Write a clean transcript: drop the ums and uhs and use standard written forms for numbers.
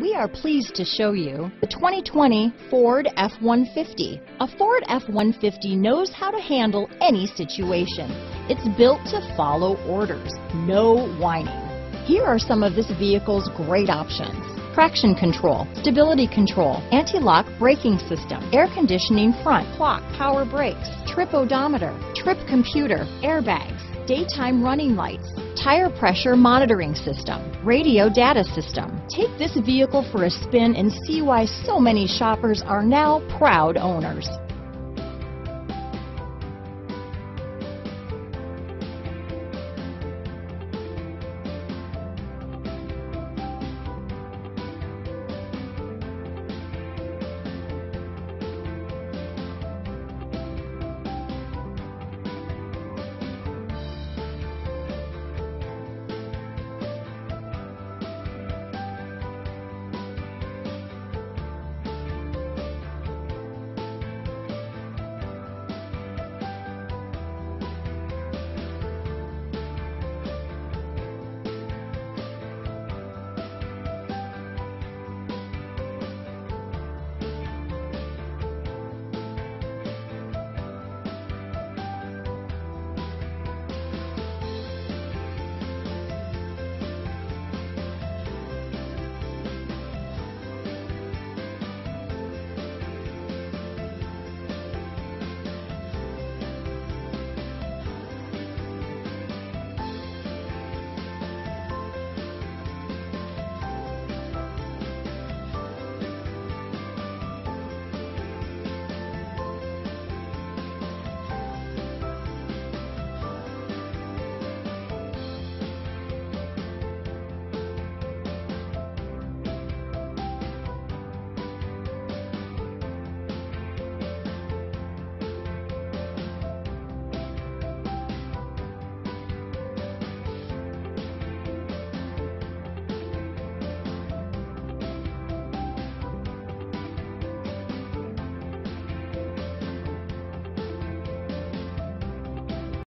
We are pleased to show you the 2020 Ford F-150. A Ford F-150 knows how to handle any situation. It's built to follow orders, no whining. Here are some of this vehicle's great options: traction control, stability control, anti-lock braking system, air conditioning front, clock, power brakes, trip odometer, trip computer, airbags, daytime running lights, tire pressure monitoring system, radio data system. Take this vehicle for a spin and see why so many shoppers are now proud owners.